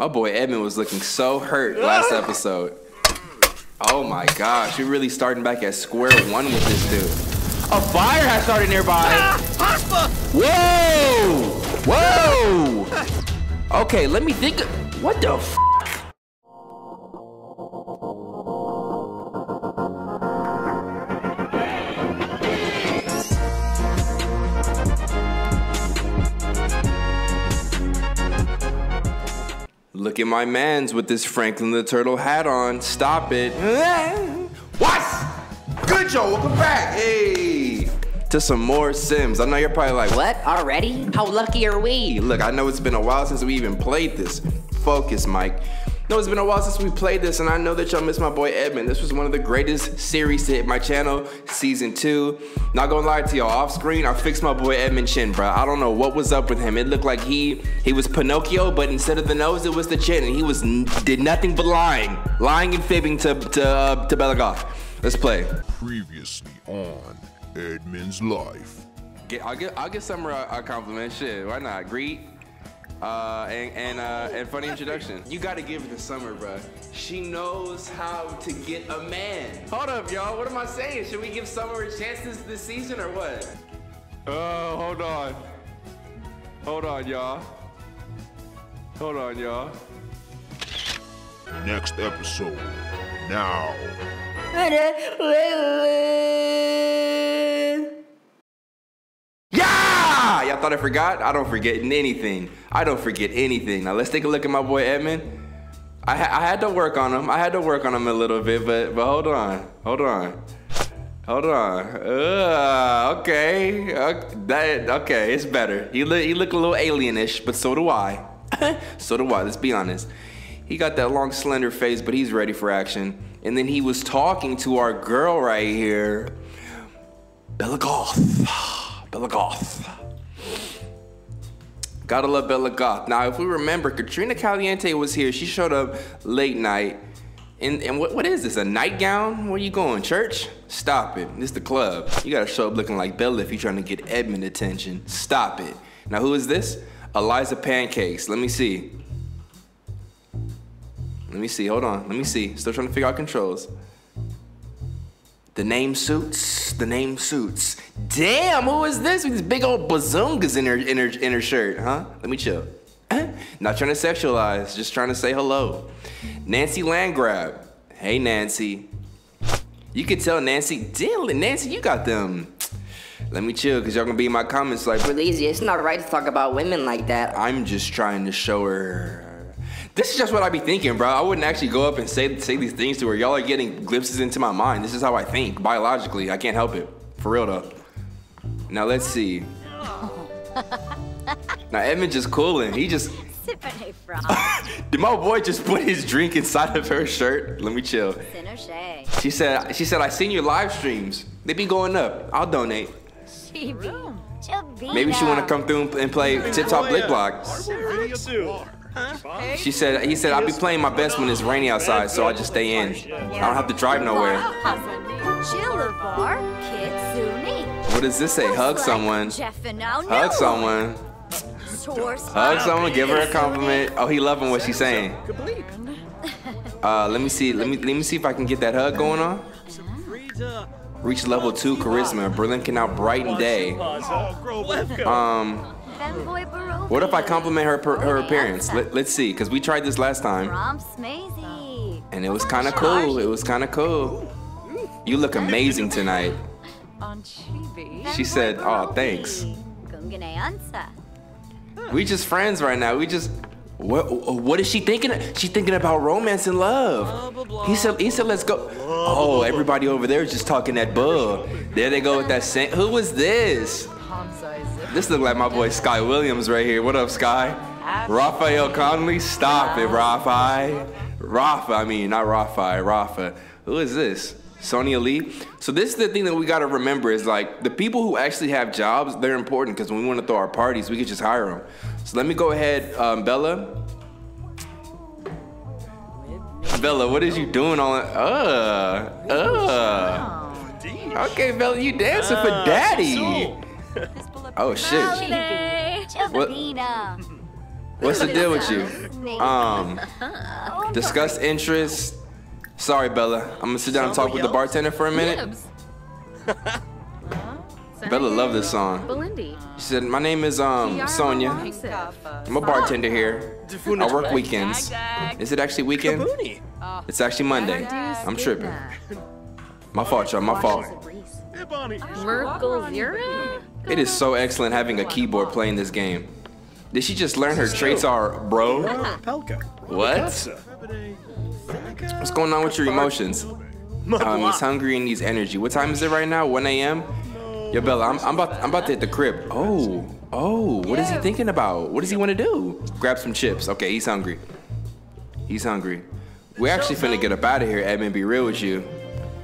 My boy Edmund was looking so hurt last episode. Oh my gosh, we're really starting back at square one with this dude. A fire has started nearby. Whoa! Whoa! Okay, let me think of, what the f? Look at my mans with this Franklin the Turtle hat on. Stop it. What? Good job, welcome back. Hey, to some more Sims. I know you're probably like, what, already? How lucky are we? Look, I know it's been a while since we even played this. Focus, Mike. No, it's been a while since we played this, and I know that y'all miss my boy Edmund. This was one of the greatest series to hit my channel, season 2. Not gonna lie to y'all, off screen, I fixed my boy Edmund's chin, bro. I don't know what was up with him. It looked like he was Pinocchio, but instead of the nose, it was the chin, and he was did nothing but lying and fibbing to Bella Goth. Let's play. Previously on Edmund's life. I'll get Summer a compliment. Shit, why not? Greet and funny introduction. You gotta give it to Summer, bruh. She knows how to get a man. Hold up, y'all. What am I saying? Should we give Summer a chance this season or what? Hold on, y'all. Next episode. Now. Yeah! Y'all thought I forgot? I don't forget anything. I don't forget anything. Now let's take a look at my boy Edmund. I had to work on him. I had to work on him a little bit, but hold on. Okay. Okay, it's better. He look a little alienish, but so do I. Let's be honest. He got that long, slender face, but he's ready for action. And then he was talking to our girl right here, Bella Goth. Bella Goth. Gotta love Bella Goth. Now, if we remember, Katrina Caliente was here. She showed up late night. And what is this, a nightgown? Where you going, church? Stop it, this the club. You gotta show up looking like Bella if you're trying to get Edmund attention. Stop it. Now, who is this? Eliza Pancakes, let me see. Hold on, let me see. Still trying to figure out controls. The name suits, Damn, who is this with these big old bazongas in her shirt, huh? Let me chill. Not trying to sexualize, just trying to say hello. Nancy Landgraab. Hey, Nancy. You can tell Nancy, you got them. Let me chill, cause y'all gonna be in my comments like, well, Easy, it's not right to talk about women like that. I'm just trying to show her. This is just what I be thinking, bro. I wouldn't actually go up and say these things to her. Y'all are getting glimpses into my mind. This is how I think, biologically. I can't help it. For real, though. Now, let's see. Now, Edmund just cooling. He just... Did my boy just put his drink inside of her shirt? Let me chill. She said, I seen your live streams. They be going up. I'll donate. Maybe she want to come through and play Tip-Top Blick Blocks. Huh? She said, he said, I'll be playing my best when it's rainy outside, so I just stay in. I don't have to drive nowhere. What does this say? Hug someone. Hug someone. Hug someone, give her a compliment. Oh, he loving what she's saying. Let me see if I can get that hug going on. Reach level 2 charisma. Berlin can outbrighten day. What if I compliment her appearance? Let's see, because we tried this last time. And it was kind of cool. You look amazing tonight. She said, oh, thanks. We just friends right now. What is she thinking? She's thinking about romance and love. He said, let's go. Oh, everybody over there is just talking that bull. There they go with that scent. Who was this? This look like my boy Sky Williams right here. What up, Sky? Raphael Conley, stop it, Raphi. Rafa. Who is this? Sonia Lee. So this is the thing that we gotta remember is like the people who actually have jobs, they're important because when we wanna throw our parties, we can just hire them. So let me go ahead, Bella. Bella, what is you doing on? Okay, Bella, you dancing for daddy. Oh shit! What? What's the deal with you? Discuss interests. Sorry, Bella. I'm gonna sit down and talk with the bartender for a minute. Bella loved this song. She said, my name is Sonia. I'm a bartender here. I work weekends. Is it actually weekend? It's actually Monday. I'm tripping. My fault, y'all. My fault. It is so excellent having a keyboard playing this game. Did she just learn her traits are bro? What? What's going on with your emotions? He's hungry and needs energy. What time is it right now? 1 a.m.? Yo, Bella, I'm about to hit the crib. Oh, what is he thinking about? What does he want to do? Grab some chips. Okay, he's hungry. He's hungry. We're actually finna get up out of here, Edmund, be real with you.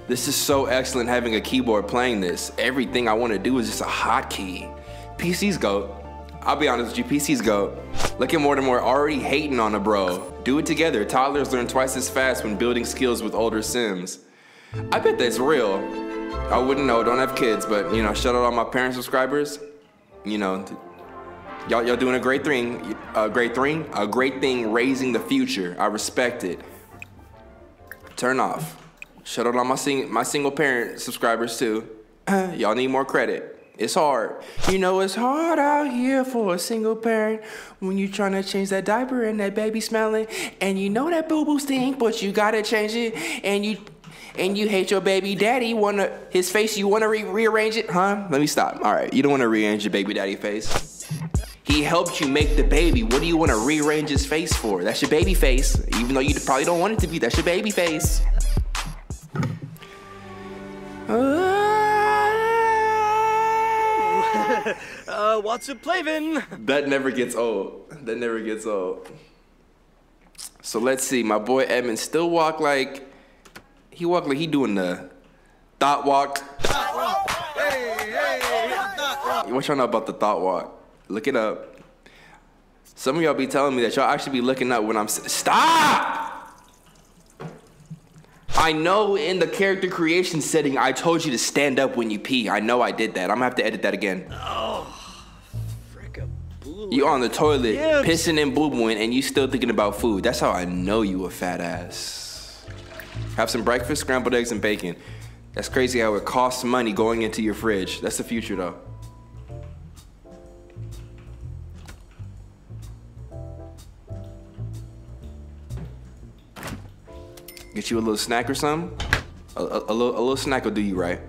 This is so excellent having a keyboard playing this. Everything I want to do is just a hotkey. PC's GOAT. I'll be honest with you, PC's GOAT. Look at Mortimer already hating on a bro. Do it together. Toddlers learn twice as fast when building skills with older Sims. I bet that's real. I wouldn't know, don't have kids, but you know, shout out all my parent subscribers. You know, y'all doing a great thing, raising the future. I respect it. Turn off. Shout out all my single parent subscribers too. Y'all need more credit. It's hard. You know it's hard out here for a single parent when you trying to change that diaper and that baby smelling, and you know that boo-boo stink, but you gotta change it, and you hate your baby daddy, his face, you wanna rearrange it, huh? Let me stop. All right, you don't wanna rearrange your baby daddy face. He helped you make the baby. What do you wanna rearrange his face for? That's your baby face, even though you probably don't want it to be. That's your baby face. What's it plavin? That never gets old. That never gets old. So let's see. My boy Edmund still walk like he doing the thought walk. Thought walk. Hey, hey, hey. What y'all know about the thought walk? Look it up. Some of y'all be telling me that y'all actually be looking up when I'm stop. I know in the character creation setting, I told you to stand up when you pee. I know I did that. I'm gonna have to edit that again. Oh, frickin' boo. You on the toilet, pissing and boo-booing, and you still thinking about food. That's how I know you a fat ass. Have some breakfast, scrambled eggs, and bacon. That's crazy how it costs money going into your fridge. That's the future, though. Get you a little snack or something. A little snack will do you right.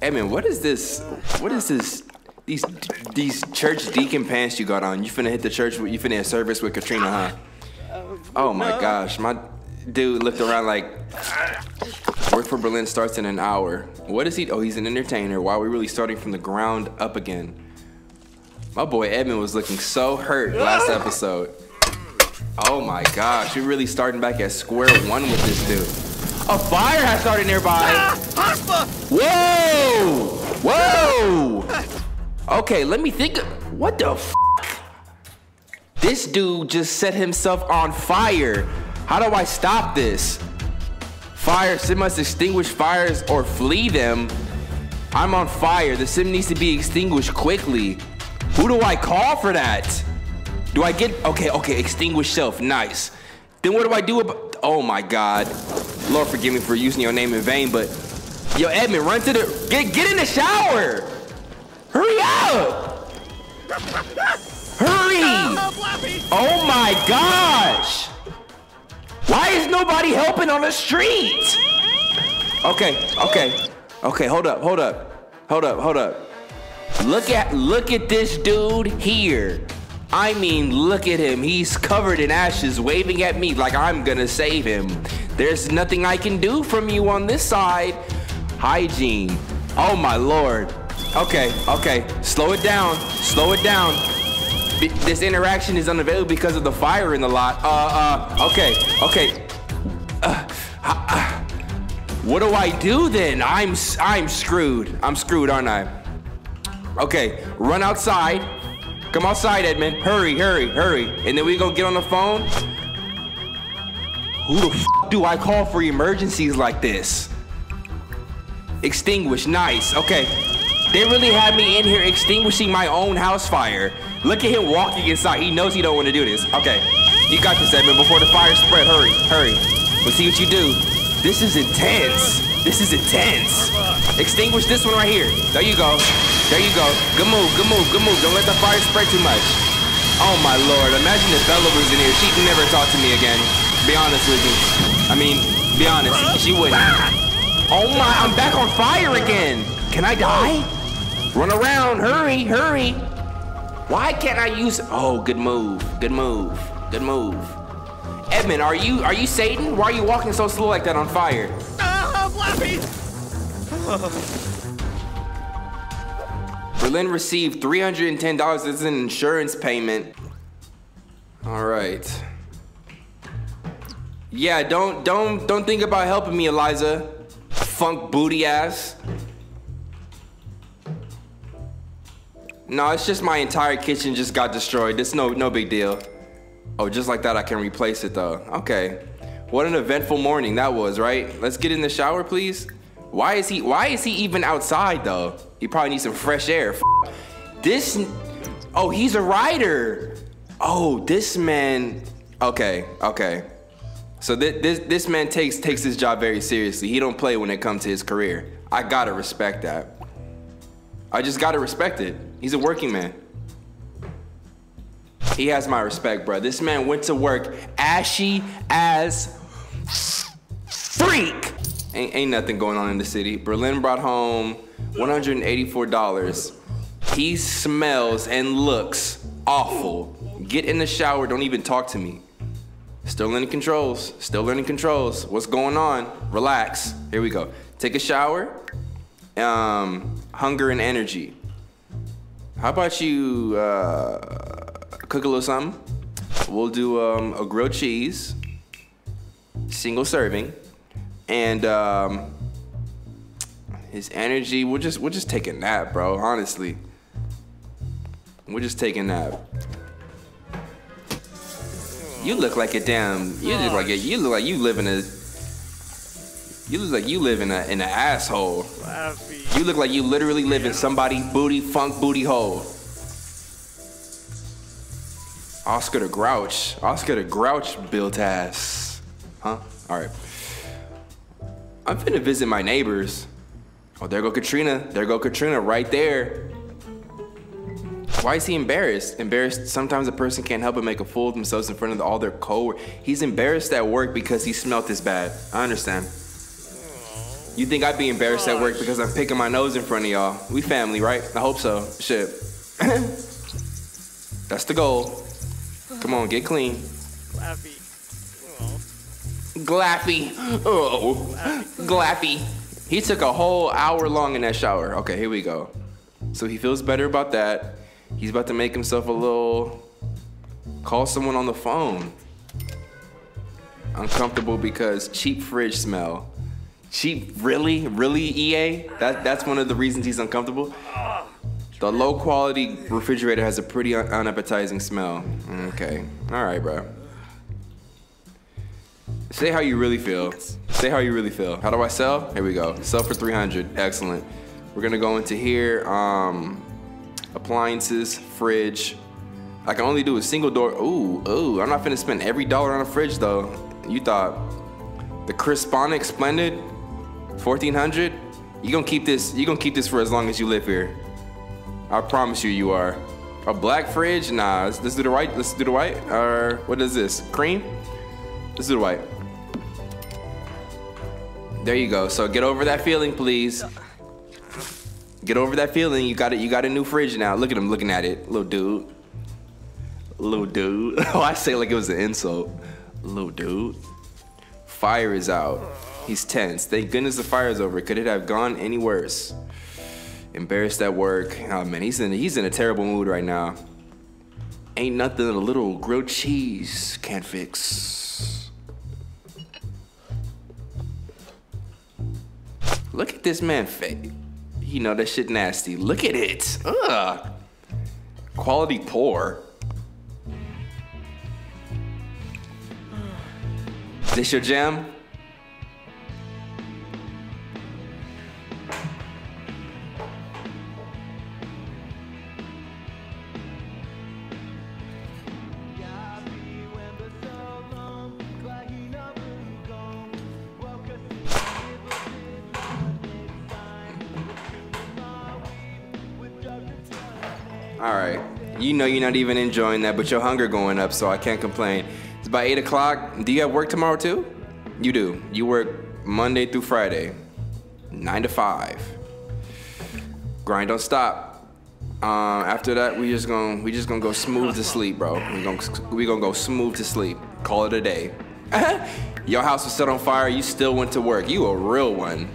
Edmund, what is this? What is this? These church deacon pants you got on? You finna hit the church? You finna have service with Katrina, huh? Oh my gosh, my. Dude looked around like, work for Berlin starts in an hour. What is he? Oh, he's an entertainer. Why are we really starting from the ground up again? My boy Edmund was looking so hurt last episode. Oh my gosh, we're really starting back at square one with this dude. A fire has started nearby. Whoa! Whoa! Okay, let me think. What the f? This dude just set himself on fire. How do I stop this? Fire, Sim must extinguish fires or flee them. I'm on fire. The Sim needs to be extinguished quickly. Who do I call for that? Do I get, okay, extinguish self, nice. Then what do I do about, oh my God. Lord forgive me for using your name in vain, but yo, Edmund, run to the, get in the shower. Hurry up. Hurry. Oh my gosh. Why is nobody helping on the street? Okay, hold up. Look at this dude here. I mean, look at him. He's covered in ashes, waving at me like I'm gonna save him. There's nothing I can do from you on this side. Hygiene. Oh my Lord. Okay, slow it down. This interaction is unavailable because of the fire in the lot. What do I do then? I'm screwed. I'm screwed, aren't I? Okay, run outside. Come outside, Edmund. Hurry. And then we gonna get on the phone. Who the f do I call for emergencies like this? Extinguish, nice, okay. They really had me in here extinguishing my own house fire. Look at him walking inside. He knows he don't want to do this. Okay, you got this, Edmund. Before the fire spread, hurry, hurry. We'll see what you do. This is intense. This is intense. Extinguish this one right here. There you go. There you go. Good move, good move, good move. Don't let the fire spread too much. Oh my lord, imagine if Bella was in here. She'd never talk to me again. Be honest with me. I mean, be honest. She wouldn't. Oh my, I'm back on fire again. Can I die? Run around, hurry, hurry. Why can't I use, oh, good move, good move, good move. Edmund, are you Satan? Why are you walking so slow like that on fire? Berlin received $310 as an insurance payment. All right. Yeah, don't think about helping me, Eliza. Funk booty ass. No, it's just my entire kitchen just got destroyed. It's no big deal. Oh, just like that, I can replace it though. Okay. What an eventful morning that was, right? Let's get in the shower, please. Why is he even outside though? He probably needs some fresh air. This, oh, he's a writer. Oh, this man, okay, okay. So this man takes his job very seriously. He don't play when it comes to his career. I gotta respect that. I just gotta respect it. He's a working man. He has my respect, bro. This man went to work ashy as freak. Ain't nothing going on in the city. Berlin brought home $184. He smells and looks awful. Get in the shower, don't even talk to me. Still learning controls, still learning controls. What's going on? Relax, here we go. Take a shower, hunger and energy. How about you cook a little something? We'll do a grilled cheese, single serving, and his energy. We'll just take a nap, bro. Honestly, we'll just take a nap. You look like a damn. You look like a, you look like you live in a. You look like you live in an asshole. You look like you literally live in somebody's booty, funk booty hole. Oscar the Grouch built ass. Huh? All right. I'm finna visit my neighbors. Oh, there go Katrina. There go Katrina right there. Why is he embarrassed? Embarrassed, sometimes a person can't help but make a fool of themselves in front of all their coworkers. He's embarrassed at work because he smelled this bad. I understand. You think I'd be embarrassed at work because I'm picking my nose in front of y'all? We family, right? I hope so. Shit. That's the goal. Come on, get clean. Glappy. Oh. Glappy. Oh. Glappy. He took a whole hour long in that shower. Okay, here we go. So he feels better about that. He's about to make himself a little... Call someone on the phone. Uncomfortable because cheap fridge smell. Cheap, really? Really, EA? That's one of the reasons he's uncomfortable. The low quality refrigerator has a pretty unappetizing smell. Okay, all right, bro. Say how you really feel. Say how you really feel. How do I sell? Here we go, sell for 300, excellent. We're gonna go into here, appliances, fridge. I can only do a single door, ooh, ooh. I'm not finna spend every dollar on a fridge though. You thought. The Crisponic Splendid, 1400. You gonna keep this for as long as you live here. I promise you, you are. A black fridge? Nah, let's do the white, let's do the white. Or what is this, cream? Let's do the white. There you go, so get over that feeling, please. Get over that feeling, you got it. You got a new fridge now. Look at him looking at it, little dude. Little dude, oh, I say it like it was an insult. Little dude. Fire is out. He's tense. Thank goodness the fire is over. Could it have gone any worse? Embarrassed at work. Oh man, he's in a terrible mood right now. Ain't nothing a little grilled cheese can't fix. Look at this man face. You know that shit nasty. Look at it. Ugh. Quality poor. Is this your jam? All right. You know you're not even enjoying that, but your hunger going up, so I can't complain. It's about 8 o'clock. Do you have work tomorrow, too? You do. You work Monday through Friday, 9 to 5. Grind don't stop. After that, we just gonna go smooth to sleep, bro. We gonna go smooth to sleep. Call it a day. Your house was set on fire. You still went to work. You a real one.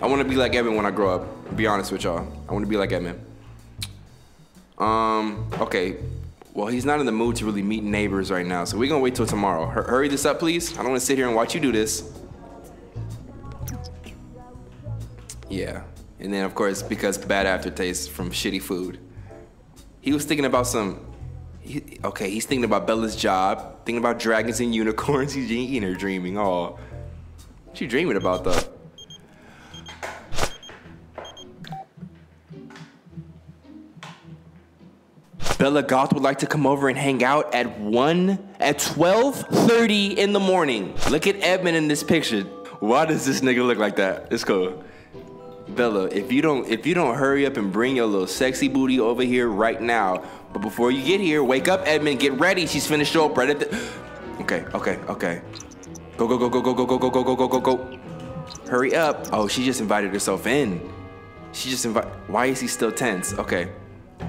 I want to be like Edmund when I grow up. To be honest with y'all. I want to be like Edmund. Okay. Well, he's not in the mood to really meet neighbors right now, so we're gonna wait till tomorrow. Hurry this up, please. I don't want to sit here and watch you do this. Yeah. And then, of course, because bad aftertaste from shitty food. He was thinking about he's thinking about Bella's job, thinking about dragons and unicorns. He's eating or dreaming. Oh, what you dreaming about, though? Bella Goth would like to come over and hang out at 12:30 in the morning. Look at Edmund in this picture. Why does this nigga look like that? It's cool. Bella, if you don't hurry up and bring your little sexy booty over here right now, but before you get here, wake up, Edmund, get ready. She's finna show up right at the. Okay. Go. Hurry up. Oh, she just invited herself in. Why is he still tense? Okay.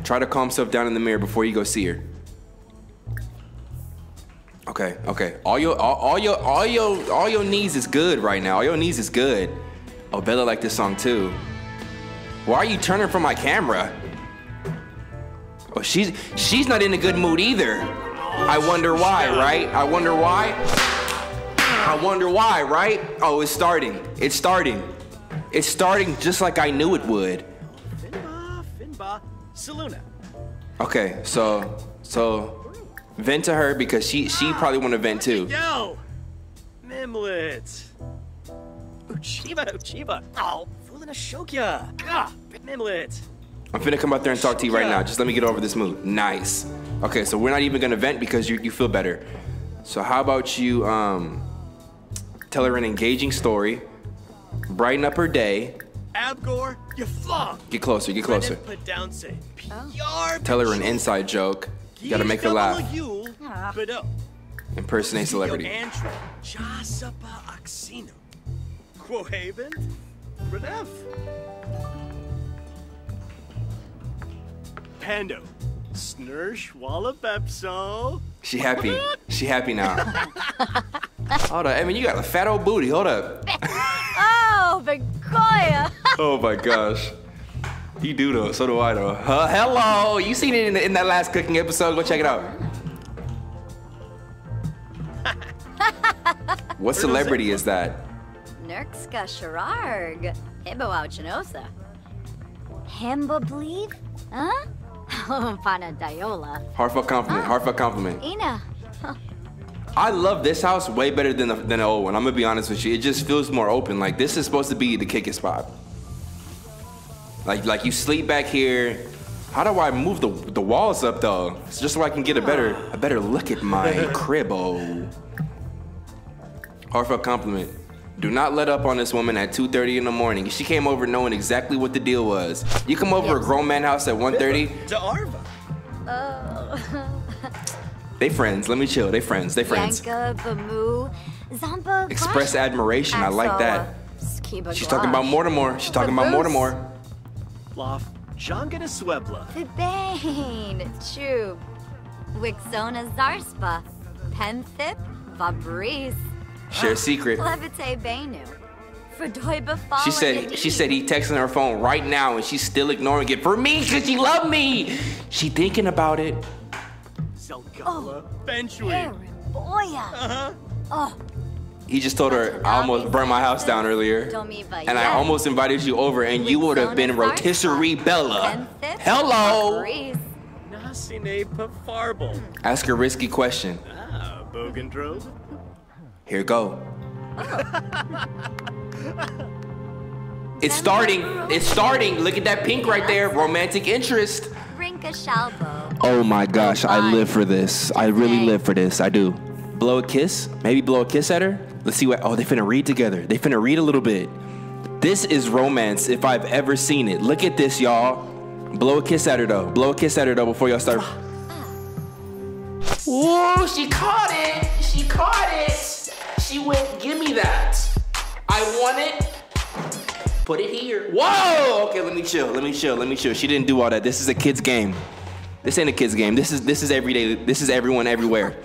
Try to calm himself down in the mirror before you go see her. Okay. All your knees is good right now. All your knees is good. Oh, Bella liked this song too. Why are you turning from my camera? Oh, she's not in a good mood either. I wonder why, right? I wonder why, right? Oh, it's starting just like I knew it would. Finba, Saluna. Okay, so vent to her because she probably want to vent too. Yo, Mimlet. Uchiba. Oh, fooling a shokya. Ah, Mimlet. I'm finna come out there and talk to you right now. Just let me get over this mood. Nice. Okay, so we're not even gonna vent because you feel better. So how about you tell her an engaging story, brighten up her day. Abgor, you flop. Get closer. Tell her an inside joke. You gotta make her laugh. Impersonate celebrity. Haven, Redef, Pando, Snursh, Walla Bepso. She happy now. Hold up, Edmund, you got a fat old booty. Hold up. Oh, Begoya. Oh my gosh. You do though. So do I though. Hello. You seen it in that last cooking episode? Go check it out. What celebrity is that? Nerkska Shararg. Himbo Auchinosa. Himbo believe? Huh? Pana Diola. Hard for compliment. Ina. I love this house way better than the old one. I'm gonna be honest with you. It just feels more open. Like this is supposed to be the kick-it spot. Like you sleep back here. How do I move the walls up though? It's just so I can get a better look at my crib-o. Hard for a compliment. Do not let up on this woman at 2:30 in the morning. She came over knowing exactly what the deal was. You come over a grown man house at 1:30. To Arva. They friends. Let me chill. They friends. Express admiration. I like that. She's talking about Mortimer. Lof. Jangana Swebla. Bane. Chew. Wixona Zarspa. Penthip. Fabrice. Share secret. She said he texting her phone right now and she's still ignoring it. For me, cause she loved me. She thinking about it. Oh, he just told her I almost burned my house down earlier. And I almost invited you over and you would have been rotisserie Bella. Hello. Ask a risky question. Here go. Oh. It's starting. Look at that pink right there. Romantic interest. Oh my gosh, I live for this. I really live for this. I do. Blow a kiss? Maybe blow a kiss at her? Let's see what. Oh, they finna read together. They finna read a little bit. This is romance if I've ever seen it. Look at this, y'all. Blow a kiss at her though. Blow a kiss at her though before y'all start. Ooh, she caught it. She caught it. She went, give me that. I want it. Put it here. Whoa! Okay, let me chill. Let me chill. Let me chill. She didn't do all that. This is a kid's game. This ain't a kid's game. This is everyday. This is everyone everywhere.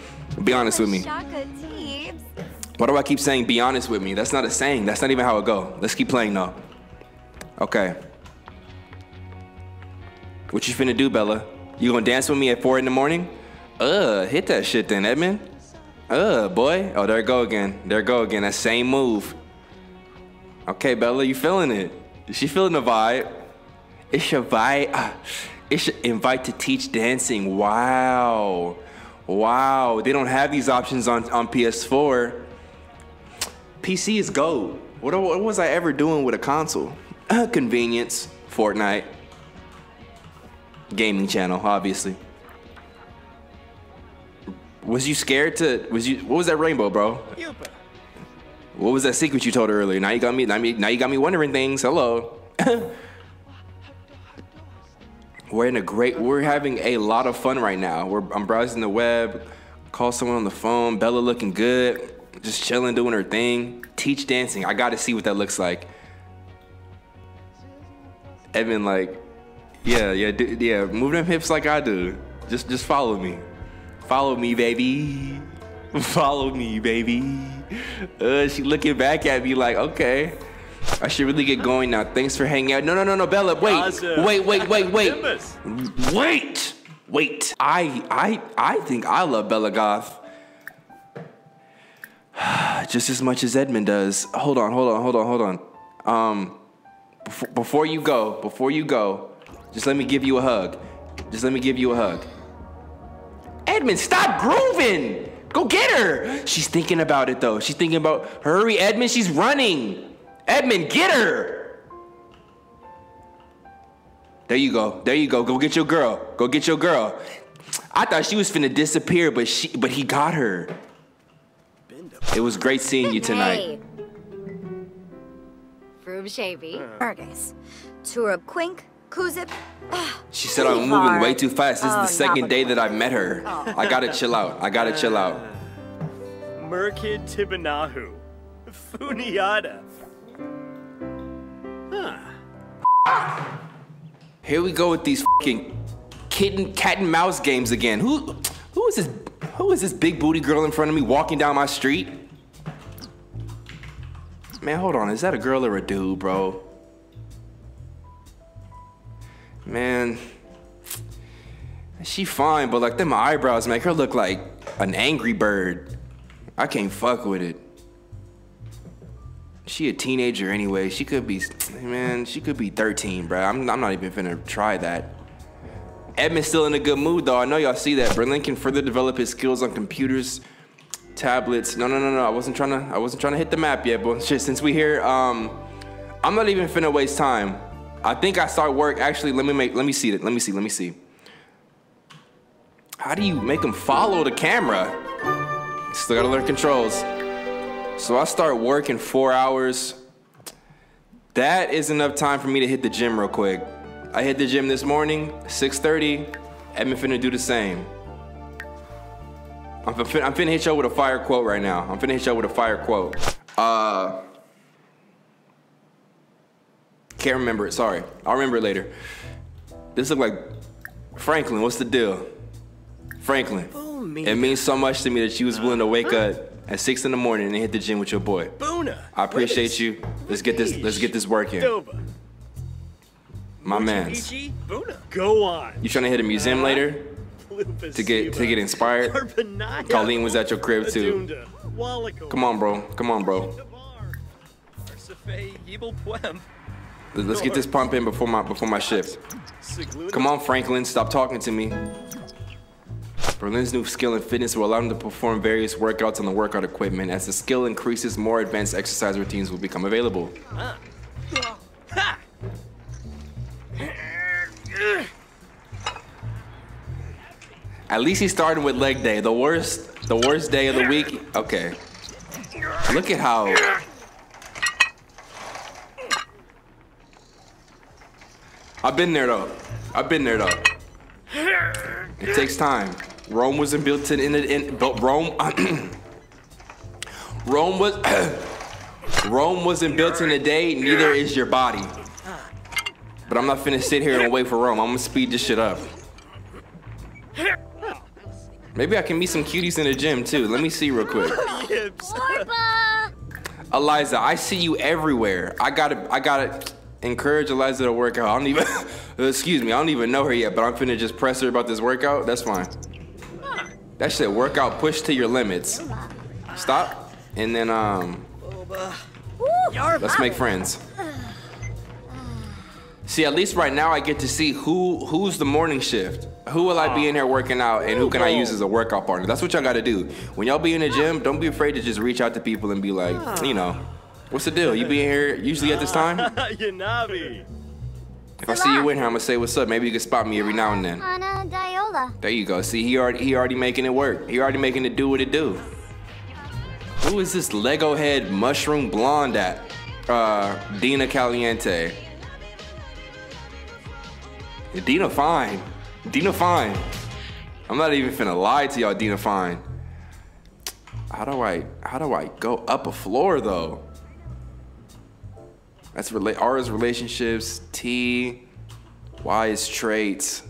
Be honest with me. Why do I keep saying be honest with me? That's not a saying. That's not even how it go. Let's keep playing though. Okay. What you finna do, Bella? You gonna dance with me at 4 in the morning? Hit that shit then, Edmund. Boy. Oh, there it go again. There it go again. That same move. Okay, Bella, you feeling it? She feeling the vibe. It's your vibe. It's your invite to teach dancing. Wow. Wow. They don't have these options on PS4. PC is gold. What was I ever doing with a console? Convenience. Fortnite. Gaming channel, obviously. Was you scared to... What was that rainbow, bro? What was that secret you told her earlier? Now you got me. Now you got me wondering things. Hello. We're having a lot of fun right now. I'm browsing the web, call someone on the phone. Bella looking good, just chilling, doing her thing. Teach dancing. I got to see what that looks like. Evan, like, yeah. Move them hips like I do. Just follow me. Follow me, baby. Follow me, baby. She looking back at me like, okay, I should really get going now. Thanks for hanging out. No, Bella, wait. I think I love Bella Goth just as much as Edmund does. Hold on. Before you go, just let me give you a hug. Edmund, stop grooving. Go get her. She's thinking about it though. Hurry, Edmund, she's running. Edmund, get her. There you go. Go get your girl. I thought she was finna disappear, but he got her. It was great seeing you tonight. She said I'm moving way too fast. This is the second day that I met her. I gotta chill out. Merkid Tibanahu. Funiada. Here we go with these fucking cat and mouse games again. Who is this big booty girl in front of me walking down my street? Man, hold on. Is that a girl or a dude, bro? Man, she fine, but like them eyebrows make her look like an angry bird. I can't fuck with it. She a teenager anyway. She could be 13, bro. I'm not even finna try that. Edmund's still in a good mood though. I know y'all see that. Berlin can further develop his skills on computers, tablets. No. I wasn't trying to hit the map yet, but shit, since we here, I'm not even finna waste time. I think I start work. Actually, let me see. How do you make them follow the camera? Still gotta learn controls. So I start work in 4 hours. That is enough time for me to hit the gym real quick. I hit the gym this morning, 6:30. Edmund finna do the same. I'm finna hit y'all with a fire quote right now. Can't remember it, sorry. I'll remember it later. This look like Franklin, what's the deal? Franklin, it means so much to me that you was willing to wake up at 6 in the morning and hit the gym with your boy. I appreciate you. Let's get this work in. My mans. Go on. You trying to hit a museum later? To get inspired? Colleen was at your crib too. Come on, bro. Let's get this pump in before my shift. Come on, Franklin, stop talking to me. Berlin's new skill in fitness will allow him to perform various workouts on the workout equipment. As the skill increases, more advanced exercise routines will become available. At least he started with leg day. The worst day of the week. Okay. Look at how. I've been there though. It takes time. Rome wasn't built Rome wasn't built in a day, neither is your body. But I'm not finna sit here and wait for Rome. I'm gonna speed this shit up. Maybe I can meet some cuties in the gym too. Let me see real quick. Eliza, I see you everywhere. I gotta encourage Eliza to work out. I don't even, excuse me, I don't even know her yet, but I'm finna just press her about this workout. That's fine. That shit, workout, push to your limits. Stop, and then, let's make friends. See, at least right now I get to see who's the morning shift. Who will I be in here working out, and who can I use as a workout partner? That's what y'all gotta do. When y'all be in the gym, don't be afraid to just reach out to people and be like, you know, what's the deal? You be in here usually at this time? If I see you in here, I'm gonna say what's up. Maybe you can spot me every now and then. There you go. See, he already making it work. He already making it do what it do. Who is this Lego head mushroom blonde at? Dina Caliente. Dina fine. Dina fine. I'm not even finna lie to y'all, Dina fine. How do I go up a floor though? That's R is relationships, T, Y is traits,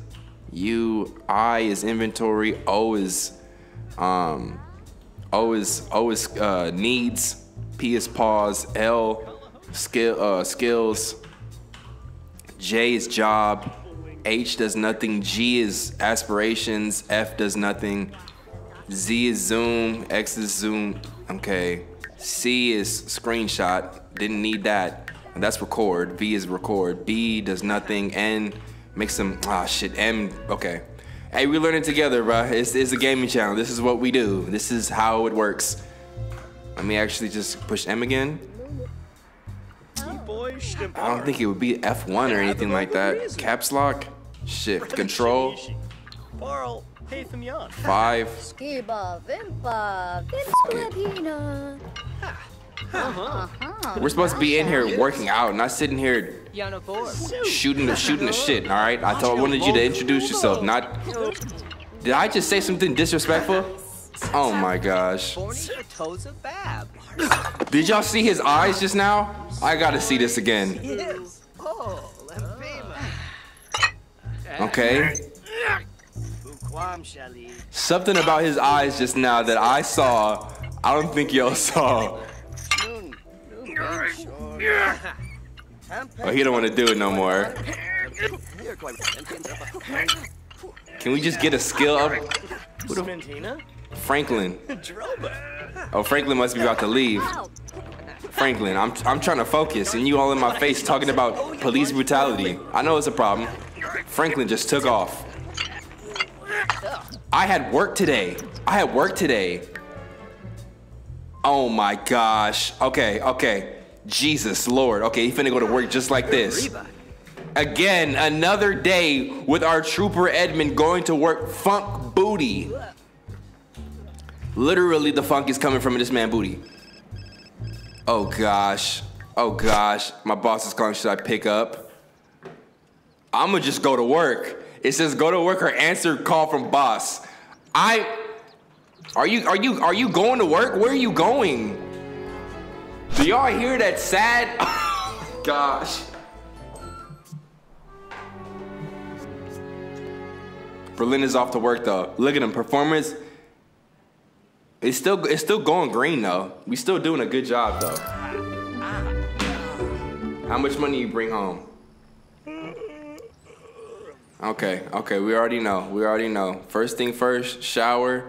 U, I is inventory, O is needs, P is pause, L skills, J is job, H does nothing, G is aspirations, F does nothing, Z is zoom, X is zoom, okay, C is screenshot, didn't need that, and that's record, V is record, B does nothing, N makes some, M, okay. Hey, we're learning together, bro. It's a gaming channel, this is what we do, this is how it works. Let me actually just push M again. I don't think it would be F1 or anything like that. Caps lock, shift, control. 5. We're supposed to be in here working out, not sitting here shooting the shit. All right. I wanted you to introduce yourself. Not. Did I just say something disrespectful? Oh my gosh. Did y'all see his eyes just now? I gotta see this again. Okay. Something about his eyes just now that I saw, I don't think y'all saw. Oh, he don't want to do it no more. Can we just get a skill up? Franklin. Oh, Franklin must be about to leave. Franklin, I'm trying to focus, and you all in my face talking about police brutality. I know it's a problem. Franklin just took off. I had work today. Oh my gosh. Okay. Jesus Lord. Okay, he finna go to work just like this. Again, another day with our trooper Edmund going to work funk booty. Literally, the funk is coming from this man booty. Oh gosh. My boss is calling. Should I pick up? I'ma just go to work. It says go to work or answer call from boss. Are you going to work? Where are you going? Do y'all hear that sad? Oh, gosh. Berlin is off to work though. Look at him, performance. It's still going green though. We still doing a good job though. How much money you bring home? Okay, we already know. First thing first, shower.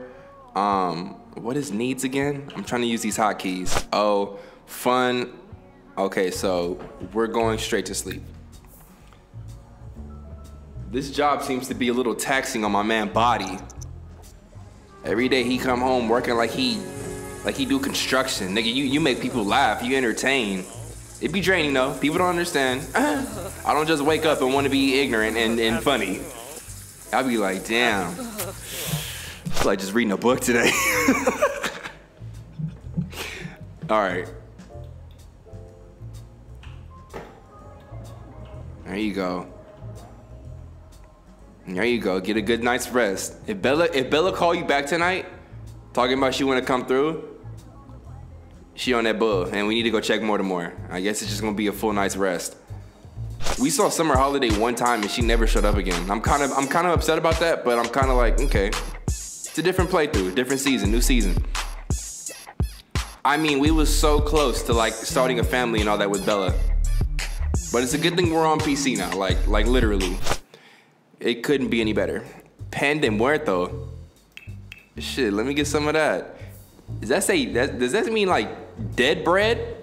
What is needs again? I'm trying to use these hotkeys. Oh, fun. Okay, so we're going straight to sleep. This job seems to be a little taxing on my man body. Every day he come home working like he do construction. Nigga, you make people laugh, you entertain. It be draining though, people don't understand. I don't just wake up and want to be ignorant and funny. I be like, damn. It's like just reading a book today. All right. There you go. There you go. Get a good night's rest. If Bella call you back tonight, talking about she want to come through, she on that bull, and we need to go check Mortimer. I guess it's just gonna be a full night's rest. We saw Summer Holiday one time and she never showed up again. I'm kind of upset about that, but I'm kind of like, okay, it's a different playthrough, different season, new season. I mean, we was so close to like starting a family and all that with Bella, but it's a good thing we're on PC now. Like literally, it couldn't be any better. Pan de muerto. Shit, let me get some of that. Does that say? Does that mean like dead bread?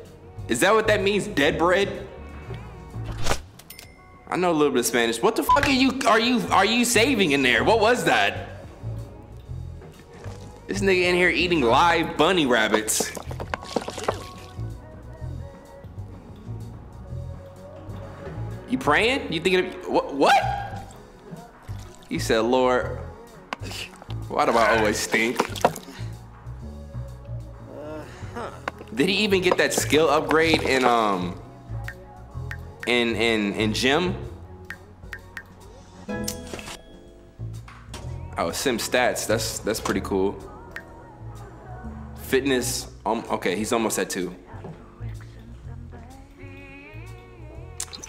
Is that what that means? Dead bread? I know a little bit of Spanish. What the fuck are you saving in there? What was that? This nigga in here eating live bunny rabbits. You praying? You thinking of what? He said, Lord, why do I always stink? Did he even get that skill upgrade in gym? Oh, sim stats. That's pretty cool. Fitness. Okay, he's almost at 2.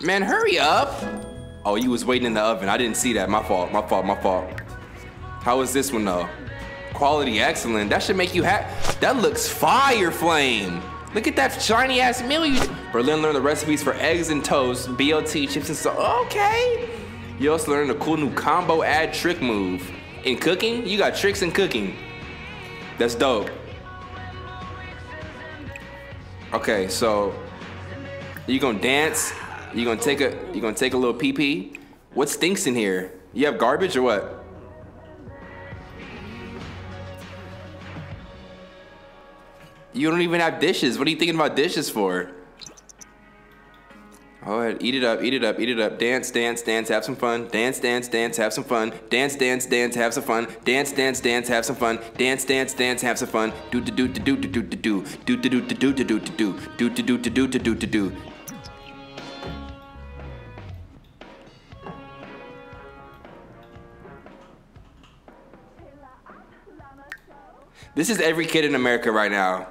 Man, hurry up! Oh, you was waiting in the oven. I didn't see that. My fault. How is this one though? Quality excellent. That should make you happy. That looks fire flame. Look at that shiny ass meal. Berlin learned the recipes for eggs and toast, BLT, chips and so. Okay. You also learned a cool new combo add trick move. In cooking, you got tricks in cooking. That's dope. Okay, so you gonna dance? You gonna take a little pee pee? What stinks in here? You have garbage or what? You don't even have dishes. What are you thinking about dishes for? All right, eat it up, eat it up, eat it up. Dance, dance, dance, have some fun. Dance, dance, dance, have some fun. Dance, dance, dance, have some fun. Dance, dance, dance, have some fun. Dance, dance, dance, have some fun. Do do do do do do do do do do do do do do do do do do do do. This is every kid in America right now.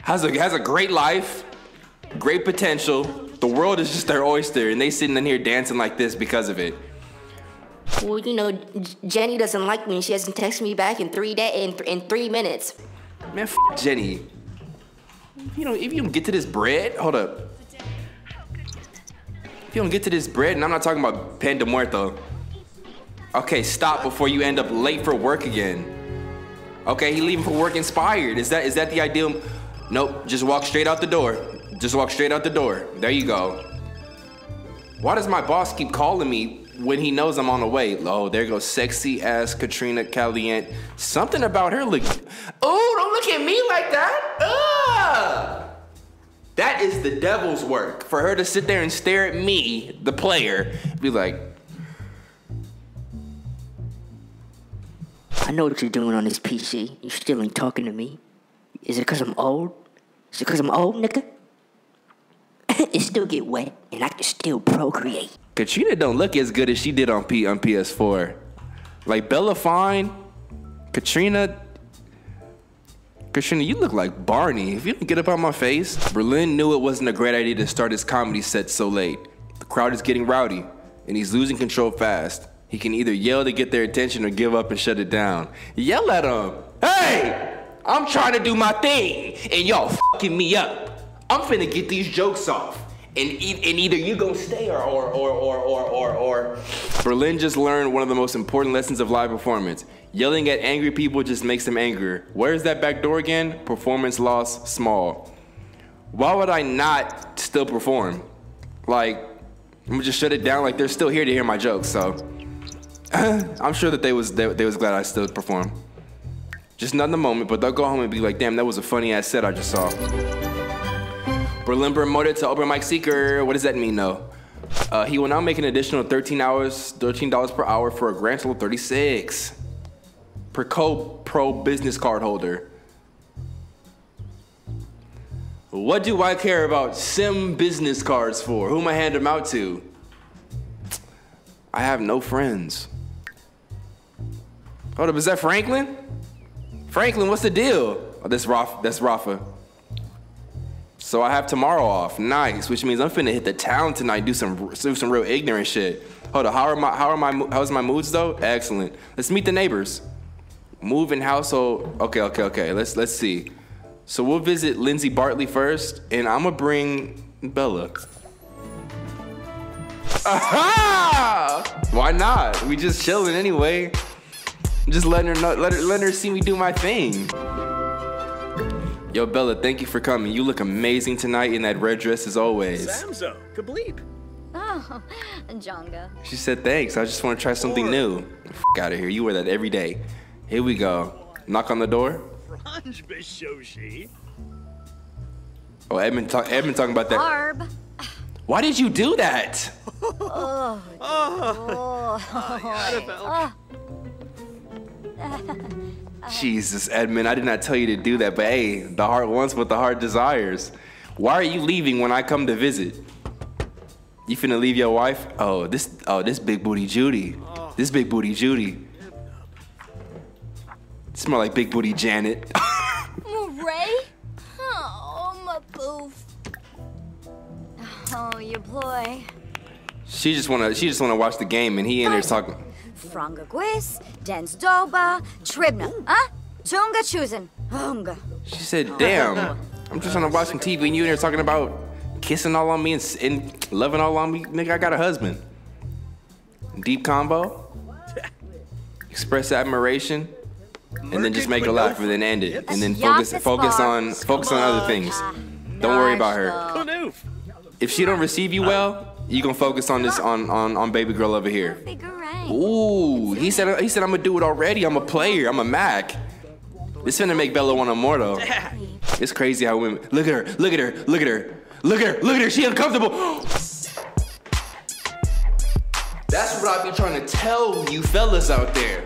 Has a great life, great potential. The world is just their oyster, and they sitting in here dancing like this because of it. Well, you know, Jenny doesn't like me. She hasn't texted me back in 3 minutes. Man, f Jenny. You know, if you don't get to this bread, hold up. If you don't get to this bread, and I'm not talking about pan de muerto. Okay, stop before you end up late for work again. Okay, he leaving for work inspired. Is that the ideal? Nope, just walk straight out the door. Just walk straight out the door. There you go. Why does my boss keep calling me when he knows I'm on the way? Oh, there goes sexy ass Katrina Caliente. Something about her look. Oh, don't look at me like that. Ugh. That is the devil's work. For her to sit there and stare at me, the player, be like, I know what you're doing on this PC. You still ain't talking to me. Is it because I'm old? Is it because I'm old, nigga? It still get wet, and I can still procreate. Katrina don't look as good as she did on PS4. Like, Bella fine. Katrina, you look like Barney. If you don't get up on my face. Berlin knew it wasn't a great idea to start his comedy set so late. The crowd is getting rowdy, and he's losing control fast. He can either yell to get their attention or give up and shut it down. Yell at him. Hey, I'm trying to do my thing and y'all fucking me up. I'm finna get these jokes off and either you gonna stay or. Berlin just learned one of the most important lessons of live performance. Yelling at angry people just makes them angrier. Where's that back door again? Performance loss small. Why would I not still perform? Like, I'm gonna just shut it down. Like they're still here to hear my jokes, so. I'm sure that they was glad I still performed. Just not in the moment, but they'll go home and be like, damn, that was a funny ass set I just saw. Berlin promoted to open mic seeker. What does that mean though? He will now make an additional $13 per hour for a grand total of 36 per pro business card holder. What do I care about sim business cards for? Who am I handing them out to? I have no friends. Hold up, is that Franklin? Franklin, what's the deal? Oh, that's Rafa. So I have tomorrow off, nice, which means I'm finna hit the town tonight, do some real ignorant shit. Hold up, how's my moods though? Excellent. Let's meet the neighbors. Moving household, okay, let's see. So we'll visit Lindsay Bartley first, and I'ma bring Bella. Aha! Why not? We just chilling anyway. I'm just letting her know, let her see me do my thing. Yo, Bella, thank you for coming. You look amazing tonight in that red dress as always. Samzo, kableep. Oh, Jonga. She said thanks. I just want to try something new. The f out of here. You wear that every day. Here we go. Knock on the door. Oh, Edmund talking about that. Barb. Why did you do that? Jesus, Edmund, I did not tell you to do that, but hey, the heart wants what the heart desires. Why are you leaving when I come to visit? You finna leave your wife? Oh, this big booty Judy. This big booty Judy. It smell like big booty Janet. Ray? Oh, my boof. Oh, your boy. She just wanna watch the game, and he in there talking. Franga Gwis, Dens Doba, Tribna, huh? Tunga Chusin, Hunga. She said, damn, I'm just trying to watch some TV and you in there talking about kissing all on me and loving all on me. Nigga, I got a husband. Deep combo, express admiration, and then just make her laugh and then end it. And then focus on other things. Don't worry about her. If she don't receive you well, you gonna focus on this on baby girl over here. Ooh, he said I'm gonna do it already. I'm a player. I'm a Mac. This finna make Bella wanna more though. It's crazy how women look at her. She uncomfortable. That's what I be trying to tell you fellas out there.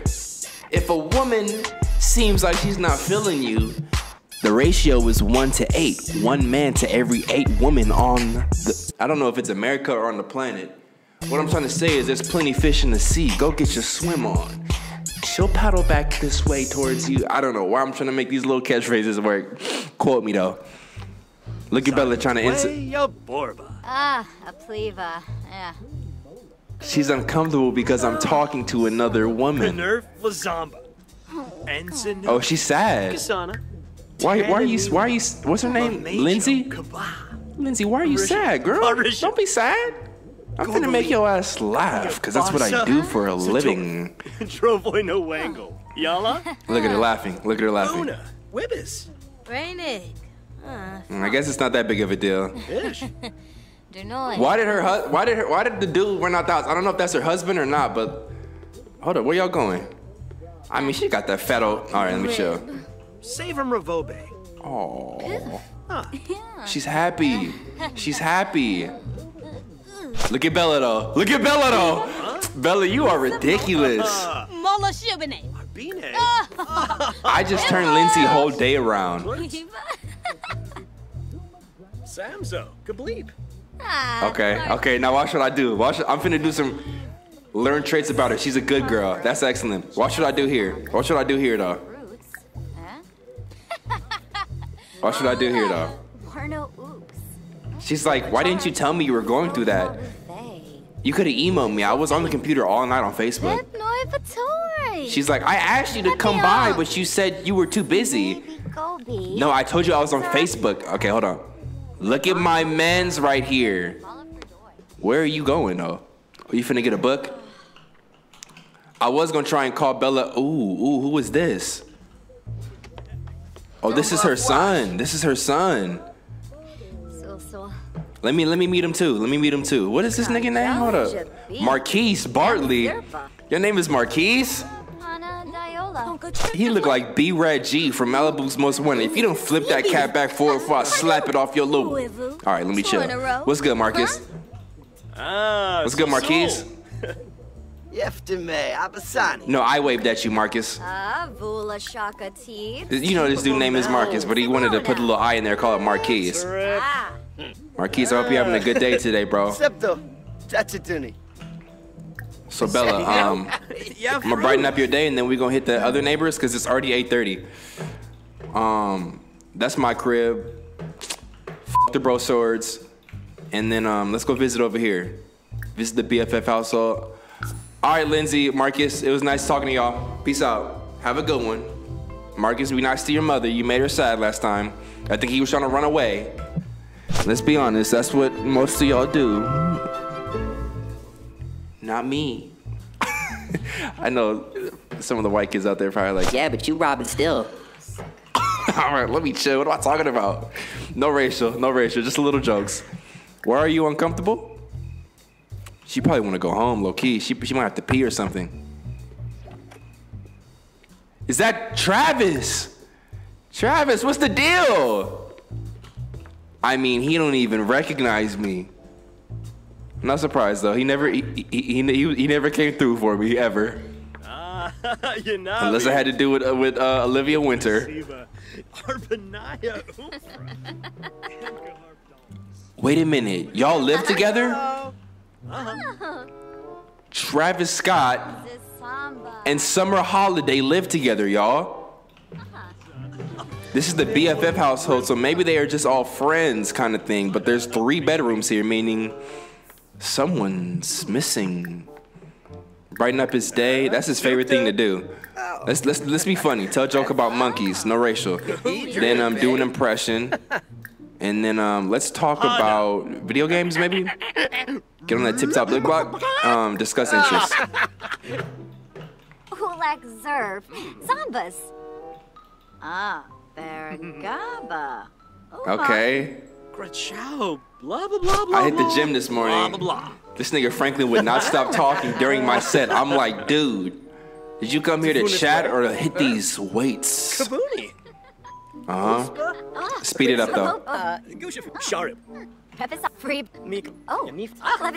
If a woman seems like she's not feeling you, the ratio is 1 to 8. 1 man to every 8 women on the. I don't know if it's America or on the planet. What I'm trying to say is there's plenty fish in the sea. Go get your swim on. She'll paddle back this way towards you. I don't know why I'm trying to make these little catchphrases work. Quote me though. Look at Bella trying to answer. Ah, a pleva. Yeah. She's uncomfortable because I'm talking to another woman. Oh, she's sad. Why are you what's her name? Lindsay? Lindsay, why are you sad, girl? Don't be sad. I'm finna make your ass laugh, cause that's what I do for a living. Look at her laughing. I guess it's not that big of a deal. Why did the dude run out the house? I don't know if that's her husband or not, but hold up, where y'all going? I mean, she got that fat old. All right, let me show. Save him, Revobe. Oh, she's happy. She's happy. Look at Bella though. Look at Bella though. Huh? Bella, you are ridiculous. I just turned Lindsay's whole day around. Samzo, kableep. Okay. Now watch what I do. I'm finna do some learn traits about her. She's a good girl. That's excellent. Watch what I do here. Watch what I do here though. She's like, why didn't you tell me you were going through that? You could have emailed me. I was on the computer all night on Facebook. She's like, I asked you to come by, but you said you were too busy. No, I told you I was on Facebook. Okay, hold on. Look at my men's right here. Where are you going, though? Are you finna get a book? I was gonna try and call Bella. Ooh, who is this? Oh, this is her son. Let me meet him too. What is this nigga name? Hold up. Marquise Bartley. Your name is Marquise? He look like B. Rad G from Malibu's Most Wanted. If you don't flip that cat back forward before I slap it off your loop. All right, let me chill. What's good, Marcus? What's good, Marquise? No, I waved at you, Marcus. You know this dude's name is Marcus, but he wanted to put a little I in there, call it Marquise. Marquise, I hope you're having a good day today, bro. So Bella, I'm gonna brighten up your day, and then we're gonna hit the other neighbors because it's already 8:30. That's my crib. F the bro swords, and then let's go visit over here. Visit the BFF household. All right, Lindsay, Marcus, it was nice talking to y'all. Peace out. Have a good one. Marcus, be nice to your mother. You made her sad last time. I think he was trying to run away. Let's be honest, that's what most of y'all do. Not me. I know some of the white kids out there probably like, yeah, but you robbing still. All right, let me chill. What am I talking about? No racial, no racial, just little jokes. Why are you uncomfortable? She probably want to go home, low-key. She might have to pee or something. Is that Travis? Travis, what's the deal? I mean, he don't even recognize me. I'm not surprised, though. He never came through for me, ever. You know, unless I had to do with Olivia Winter. Wait a minute. Y'all live together? Uh-huh. Travis Scott and Summer Holiday live together, y'all. Uh-huh. This is the BFF household, so maybe they are just all friends kind of thing, but there's 3 bedrooms here, meaning someone's missing. Brighten up his day, that's his favorite thing to do. Let's be funny, tell a joke about monkeys, no racial. Then do an impression. And then let's talk about video games, maybe? Get on that tip-top lip block. Discuss interests. Ulak Zerf. Zambas. Ah, Baragaba. Okay. Grachow. Blah, blah, blah, blah. I hit the gym this morning. Blah, blah, blah. This nigga Franklin would not stop talking during my set. I'm like, dude, did you come here to chat or to hit these weights? Kabuni. Uh-huh. Speed it up, though.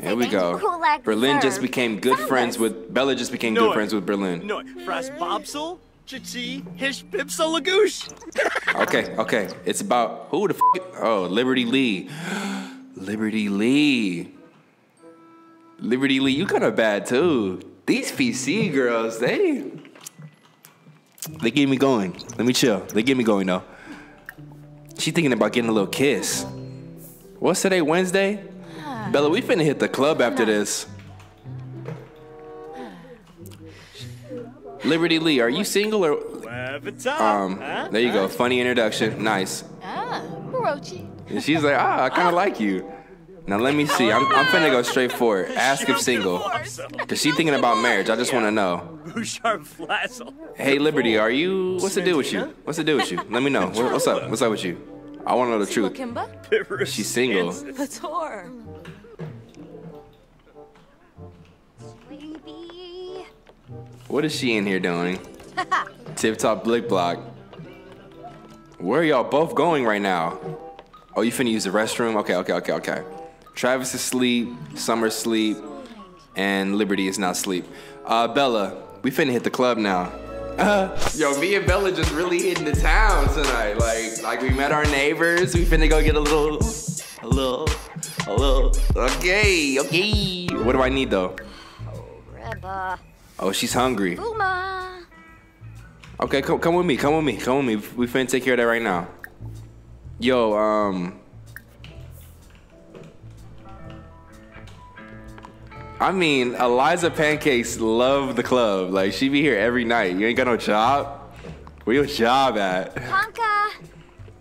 There we go. Berlin just became good friends with... Bella just became good friends with Berlin. Okay, okay. It's about... Who the f... Oh, Liberty Lee. Liberty Lee. Liberty Lee, you kind of bad, too. These PC girls, they get me going. Let me chill. They get me going, though. She thinking about getting a little kiss. What's today, Wednesday? Bella, we finna hit the club after this. Liberty Lee, are you single or... There you go. Funny introduction. Nice. She's like, ah, I kind of like you. Now, let me see. I'm finna go straight for it. Ask if single. Because she thinking about marriage. I just want to know. Hey, Liberty, are you... What's the deal with you? What's the deal with you? Let me know. What's up? What's up with you? I want to know the truth. She's single. What is she in here doing? Tip-top blick block. Where are y'all both going right now? Oh, you finna use the restroom? Okay, okay, okay, okay. Travis is asleep, Summer's asleep, and Liberty is not asleep. Bella, we finna hit the club now. Yo, me and Bella just really hitting the town tonight. Like we met our neighbors. We finna go get a little. Okay, okay. What do I need though? Oh, she's hungry. Okay, come with me. Come with me. Come with me. We finna take care of that right now. Yo, I mean, Eliza Pancakes love the club. Like, she be here every night. You ain't got no job? Where your job at? Panka.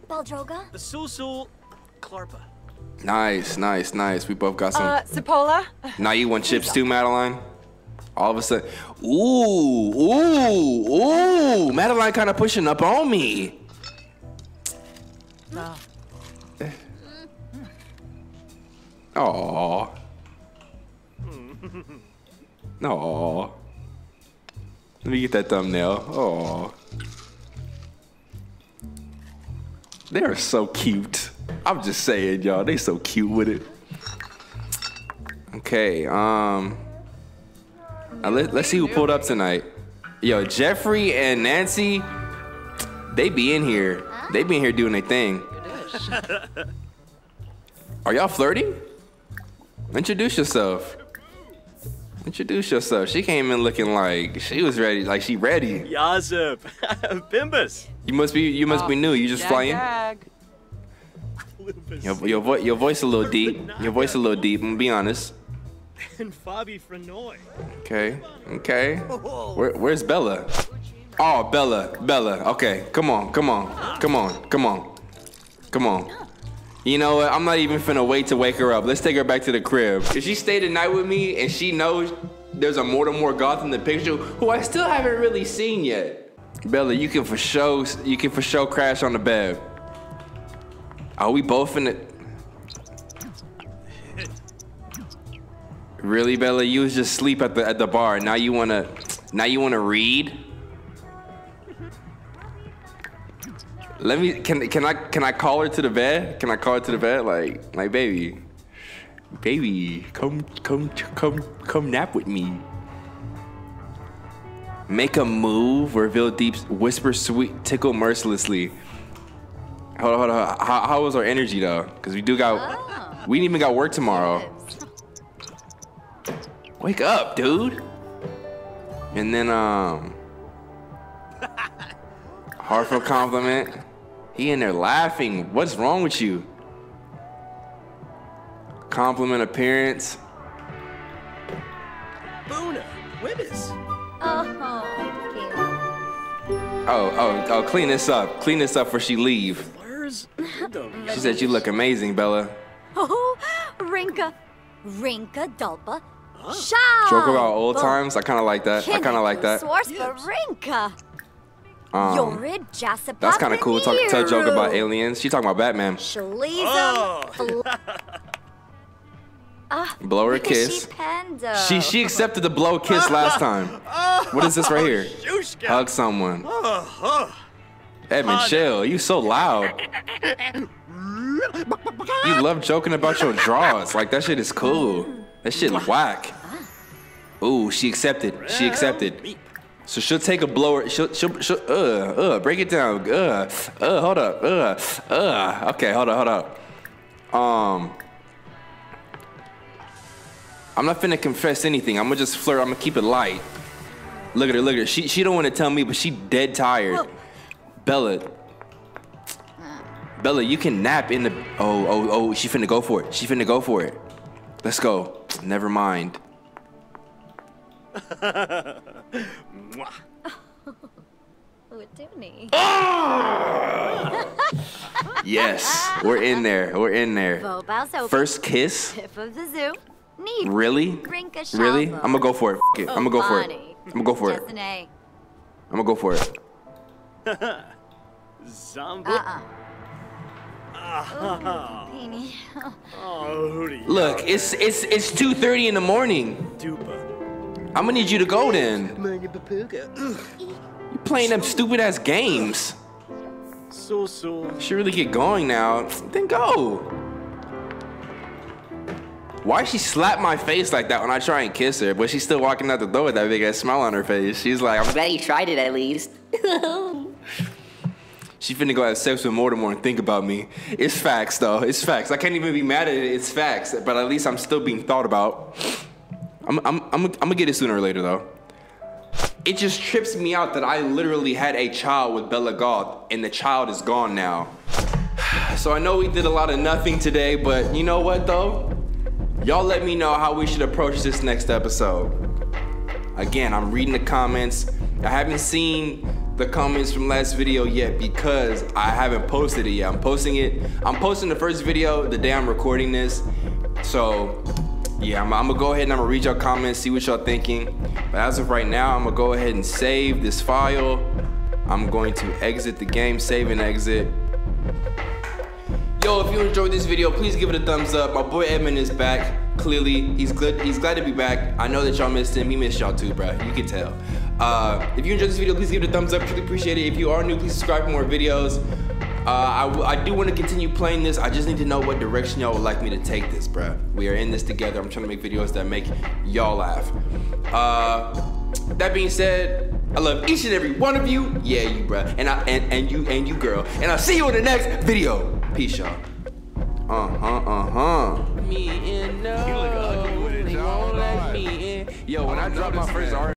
Beldroga. The Susul Clarpa. Nice, nice, nice. We both got some. Cipolla. Now you want chips too, Madeline? All of a sudden. Ooh. Madeline kind of pushing up on me. Oh. No. Let me get that thumbnail. Oh. They are so cute. I'm just saying, y'all. They so cute with it. Okay. Let's see who pulled up tonight. Yo, Jeffrey and Nancy. They be in here. They be in here doing their thing. Are y'all flirting? Introduce yourself. Introduce yourself. She came in looking like she was ready, like she ready. Yazip, Bimbus. You must be new. You just flying. Your voice a little deep. Your voice a little deep. I'm gonna be honest. And Fabi Frenoy. Okay, okay. Where's Bella? Oh, Bella. Okay, come on. You know what? I'm not even finna wait to wake her up. Let's take her back to the crib. If she stayed the night with me and she knows there's a Mortimer Goth in the picture, who I still haven't really seen yet. Bella, you can for sure crash on the bed. Are we both in the... Really, Bella? You was just sleep at the bar. Now you wanna read? Let me. Can I call her to the bed? Can I call her to the bed? Like baby, come nap with me. Make a move. Reveal deep. Whisper sweet. Tickle mercilessly. Hold on. How was our energy though? Because we do got. Oh. We even got work tomorrow. Wake up, dude. And then heartfelt compliment. He in there laughing. What's wrong with you? Compliment appearance. Boona, Witness. Oh, clean this up. Clean this up before she leave. She said you look amazing, Bella. Oh, Rinka Dalpa. Joke about old times. I kind of like that. That's kind of cool. Tell joke about aliens. She talking about Batman. Blow her a kiss. She accepted the blow kiss last time. What is this right here? Hug someone. Edmund, chill. You so loud. You love joking about your draws. Like that shit is cool. That shit whack. Ooh, she accepted. So she'll take a blower. She'll break it down. Hold up. Okay, hold up. I'm not finna confess anything. I'm gonna just flirt. I'm gonna keep it light. Look at her. She don't wanna tell me, but she dead tired. Whoa. Bella, you can nap in the. Oh, she finna go for it. Let's go. Never mind. Yes, we're in there. First kiss. Really? I'm gonna go for it. Look, it's 2:30 in the morning. I'm gonna need you to go then. You playing them stupid ass games. Should really get going now. Then go. Why she slap my face like that when I try and kiss her? But she's still walking out the door with that big ass smile on her face. She's like, I'm glad you tried it at least. She finna go have sex with Mortimer and think about me. It's facts, though. It's facts. I can't even be mad at it. It's facts. But at least I'm still being thought about. I'm gonna get it sooner or later, though. It just trips me out that I literally had a child with Bella Goth, and the child is gone now. So I know we did a lot of nothing today, but you know what, though? Y'all let me know how we should approach this next episode. Again, I'm reading the comments. I haven't seen the comments from last video yet because I haven't posted it yet. I'm posting the first video the day I'm recording this. So yeah, I'm gonna go ahead and I'm gonna read your comments, see what y'all thinking. But as of right now, I'm gonna go ahead and save this file. I'm going to exit the game, save and exit. Yo, if you enjoyed this video, please give it a thumbs up. My boy Edmund is back. Clearly, he's glad to be back. I know that y'all missed him. He missed y'all too, bruh. You can tell. If you enjoyed this video, please give it a thumbs up. Truly appreciate it. If you are new, please subscribe for more videos. I do want to continue playing this. I just need to know what direction y'all would like me to take this, bruh. We are in this together. I'm trying to make videos that make y'all laugh. That being said, I love each and every one of you. Yeah, you, bruh. And you, girl. And I'll see you in the next video. Peace, y'all. Me in love. You look ugly with it, y'all. Don't let me in. Yo, when I dropped my first R.